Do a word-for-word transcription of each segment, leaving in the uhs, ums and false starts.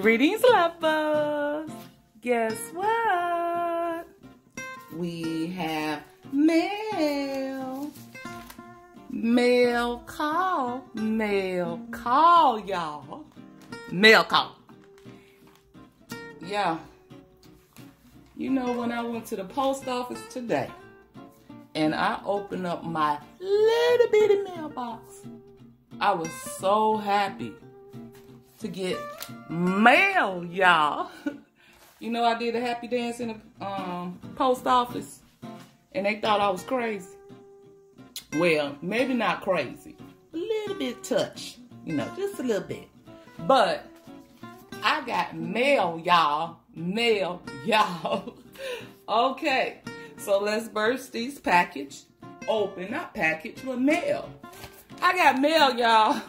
Greetings, lovers. Guess what? We have mail. Mail call. Mail call, y'all. Mail call. Yeah. You know, when I went to the post office today, and I opened up my little bitty mailbox, I was so happy to get mail, y'all. You know, I did a happy dance in the um, post office, and they thought I was crazy. Well, maybe not crazy, a little bit touch, you know, just a little bit. But I got mail, y'all, mail, y'all. Okay. So let's burst these package open, not package, but mail. I got mail, y'all.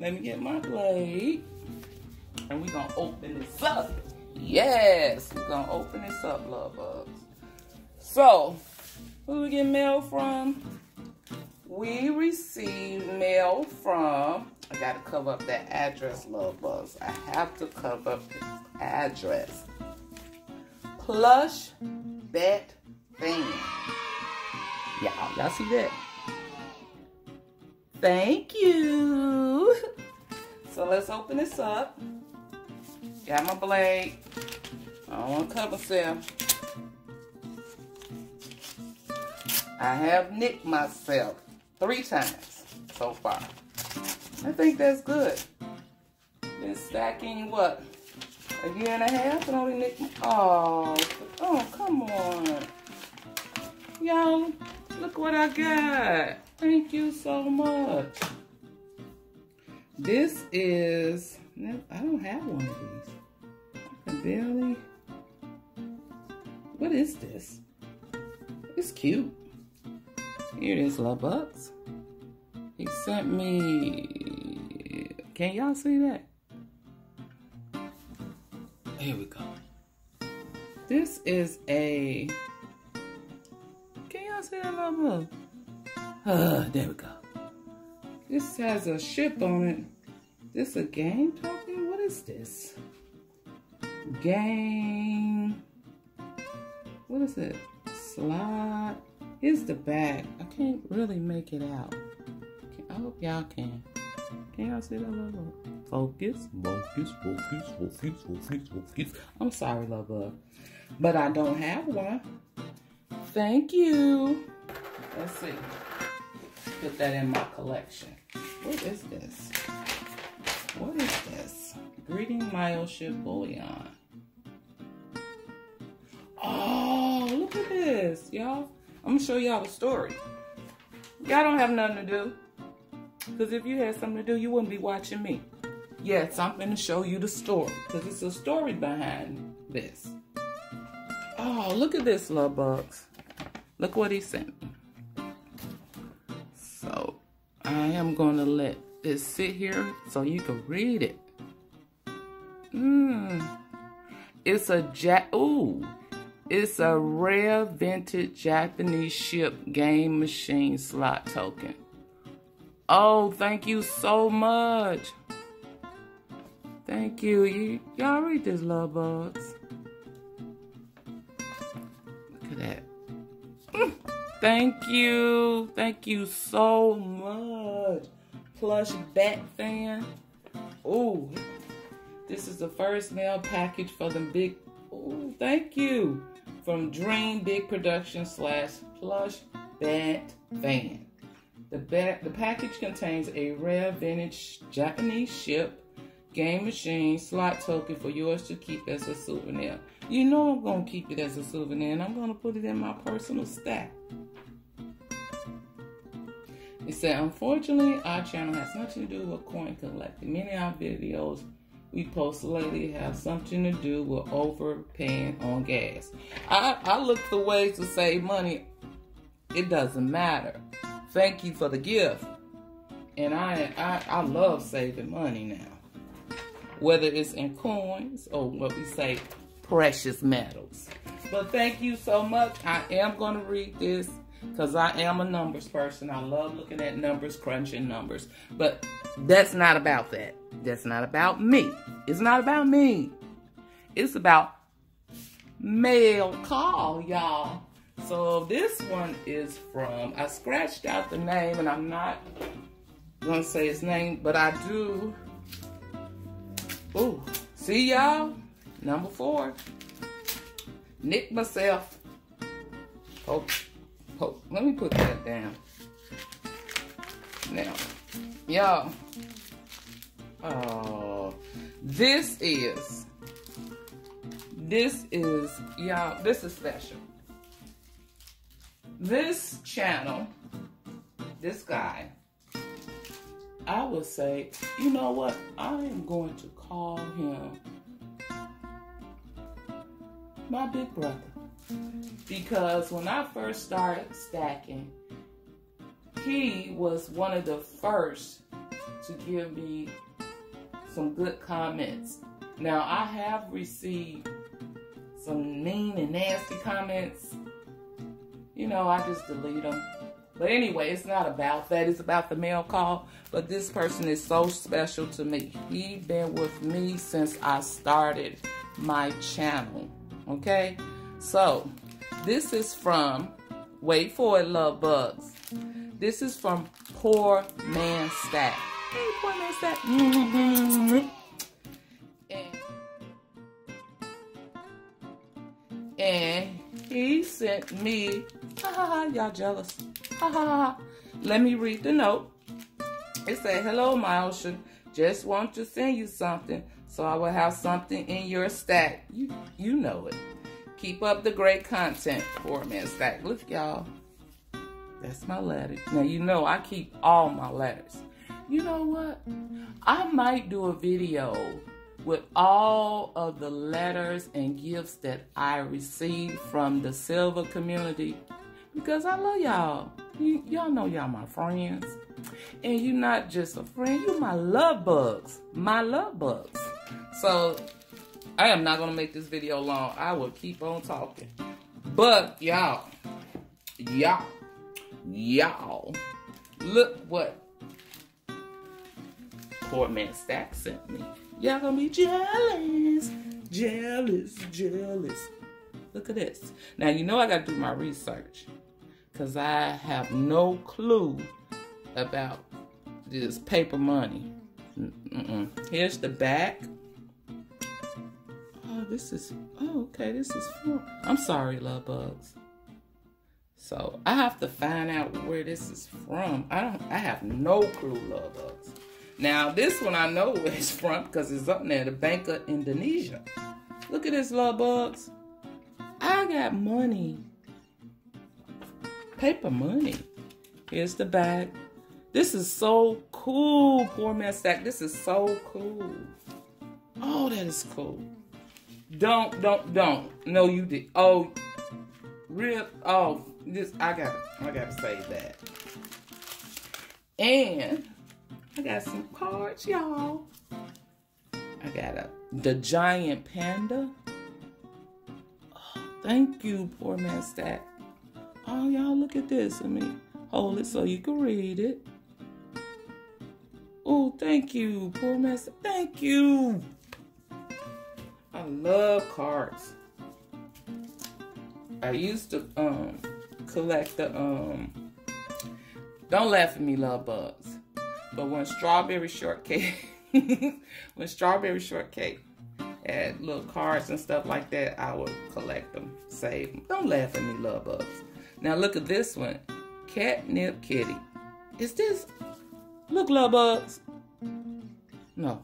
Let me get my plate. And we're going to open this up. Yes, we're going to open this up, love bugs. So, who we get mail from? We received mail from, I got to cover up that address, love bugs. I have to cover up this address. Plush Bat Fan. Y'all, y'all see that? Thank you. So let's open this up. Got my blade. I don't want to cut myself. I have nicked myself three times so far. I think that's good. Been stacking what? A year and a half and only nicked my, oh, oh, come on. Y'all, look what I got. Thank you so much. This is, I don't have one of these. I can barely, what is this? It's cute. Here it is, love bugs. He sent me, can y'all see that? Here we go. This is a, can y'all see that little book? Uh, there we go. This has a ship on it. This a game token? What is this? Game. What is it? Slide. Here's the back. I can't really make it out. I hope y'all can. Can y'all see that little book? Focus, focus, focus, focus, focus, focus. I'm sorry, love bug, but I don't have one. Thank you. Let's see. Put that in my collection. What is this? What is this? Greeting Miyoshi Bullion. Oh, look at this, y'all. I'm gonna show y'all a story. Y'all don't have nothing to do. Because if you had something to do, you wouldn't be watching me. Yes, I'm going to show you the story, because it's a story behind this. Oh, look at this, love bugs. Look what he sent me. So, I am going to let this sit here so you can read it. Mmm. It's a, ja ooh. It's a rare vintage Japanese ship game machine slot token. Oh, thank you so much. Thank you. Y'all read this, love bugs. Look at that. Mm. Thank you. Thank you so much. Plush Bat Fan. Ooh. This is the first mail package for the big. Ooh, thank you. From Dream Big Production slash Plush Bat Fan. The, back, the package contains a rare vintage Japanese ship, game machine, slot token for yours to keep as a souvenir. You know I'm going to keep it as a souvenir, and I'm going to put it in my personal stack. It said, unfortunately, our channel has nothing to do with coin collecting. Many of our videos we post lately have something to do with overpaying on gas. I, I look for ways to save money. It doesn't matter. Thank you for the gift. And I, I I love saving money now. Whether it's in coins or what we say, precious metals. But thank you so much. I am going to read this. because I am a numbers person. I love looking at numbers, crunching numbers. But that's not about that. That's not about me. It's not about me. It's about mail call, y'all. So this one is from, I scratched out the name, and I'm not going to say his name, but I do. Ooh, see y'all? Number four. Nick myself. Oh, oh, let me put that down. Now, y'all. Oh, this is, this is, y'all, this is special. This channel, this guy, I would say, you know what? I am going to call him my big brother. Because when I first started stacking, he was one of the first to give me some good comments. Now, I have received some mean and nasty comments. You know, I just delete them. But anyway, it's not about that. It's about the mail call. But this person is so special to me. He's been with me since I started my channel. Okay? So, this is from, wait for it, love bugs. This is from Poor Man's Stack. Hey, Poor Man's Stack. Mm-hmm. and, and he sent me, ha ha ha, y'all jealous. Ha, ha ha ha. Let me read the note. It said, hello, my ocean. Just want to send you something so I will have something in your stack. You, you know it. Keep up the great content, Poor Man's Stack. Look, y'all. That's my letter. Now, you know I keep all my letters. You know what? I might do a video with all of the letters and gifts that I received from the silver community, because I love y'all. Y'all know y'all my friends, and you're not just a friend, you my love bugs, my love bugs. So I am not gonna make this video long. I will keep on talking, but y'all, y'all, y'all, look what Poor Man's Stack sent me. Y'all gonna be jealous, jealous, jealous. Look at this. Now, you know I gotta do my research, because I have no clue about this paper money. Mm-mm. Here's the back. Oh, this is, oh, okay, this is for, I'm sorry, love bugs. So, I have to find out where this is from. I don't, I have no clue, love bugs. Now, this one I know where it's from, because it's up there, the Bank of Indonesia. Look at this, love bugs. I got money. Paper money. Here's the bag. This is so cool, Poor Man's Stack. This is so cool. Oh, that is cool. Don't, don't, don't. No, you did. Oh, rip. Oh, this, I got, I got to save that. And I got some cards, y'all. I got a the giant panda. Oh, thank you, Poor Man's Stack. Oh, y'all, look at this. Let me hold it so you can read it. Oh, thank you, Poor Man's Stack. Thank you. I love cards. I used to um collect the um. Don't laugh at me, love bugs. But when Strawberry Shortcake, when Strawberry Shortcake had little cards and stuff like that, I would collect them, save them. Don't laugh at me, love bugs. Now look at this one, Catnip Kitty. Is this, look, love bugs. No,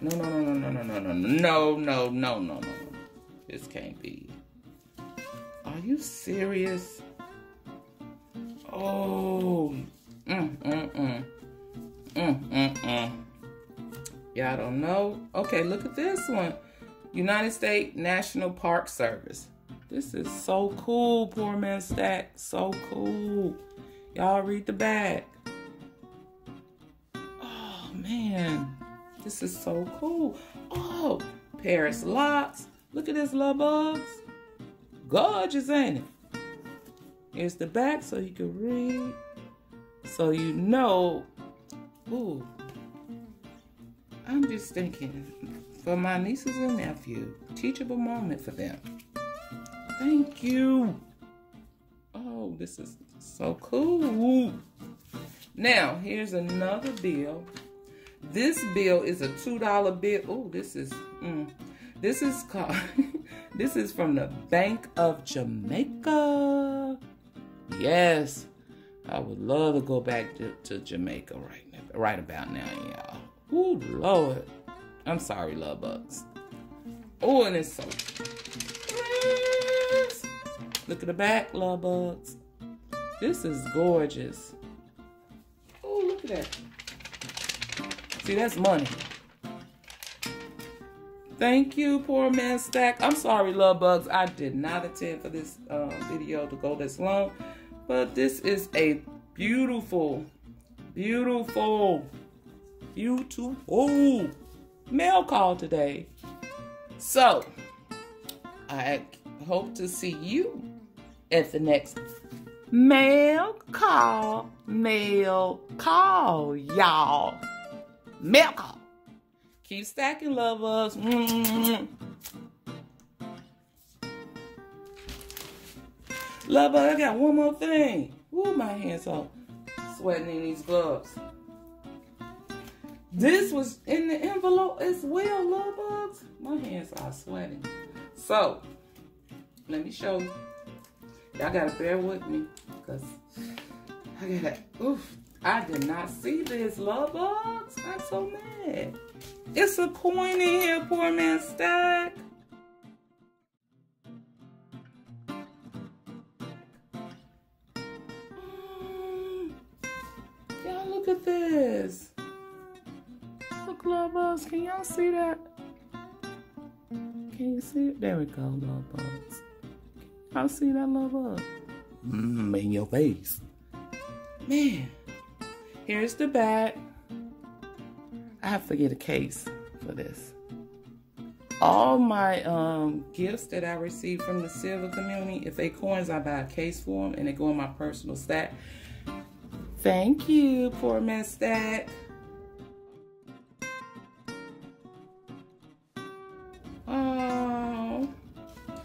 no, no, no, no, no, no, no, no, no, no, no, no, no. This can't be. Are you serious? Oh, mm, mm, mm. Mm, mm, mm. Y'all don't know. Okay, look at this one. United States National Park Service. This is so cool, Poor Man's Stack. So cool. Y'all read the back. Oh, man. This is so cool. Oh, Paris locks. Look at this, love bugs. Gorgeous, ain't it? Here's the back so you can read. So you know, ooh, I'm just thinking for my nieces and nephew, teachable moment for them. Thank you. Oh, this is so cool. Now, here's another bill. This bill is a two dollar bill. Oh, this is, mm, this is called, this is from the Bank of Jamaica. Yes, I would love to go back to, to Jamaica right now, right about now, y'all. Oh, Lord. I'm sorry, love bugs. Oh, and it's so nice. Look at the back, love bugs. This is gorgeous. Oh, look at that. See, that's money. Thank you, Poor Man's Stack. I'm sorry, love bugs. I did not intend for this uh, video to go this long, but this is a beautiful, beautiful, beautiful mail call today. So, I hope to see you at the next mail call, mail call, y'all. Mail call. Keep stacking, lovers. Mm-hmm. Lover, I got one more thing. Ooh, my hands are sweating in these gloves. This was in the envelope as well, love bugs. My hands are sweating. So, let me show you. Y'all gotta bear with me, because I gotta, oof. I did not see this, love bugs. I'm so mad. It's a coin in here, Poor Man's Stack. Mm. Y'all look at this. Look, love bugs, can y'all see that? Can you see it? There we go, love bugs. Y'all see that, love bug? Mmm, in your face. Man. Here's the back. I have to get a case for this. All my um, gifts that I received from the silver community, if they coins, I buy a case for them and they go in my personal stack. Thank you, Poor Man's Stack. Oh,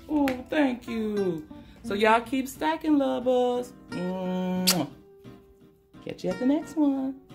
oh, thank you. So y'all keep stacking, lovers. Catch you at the next one.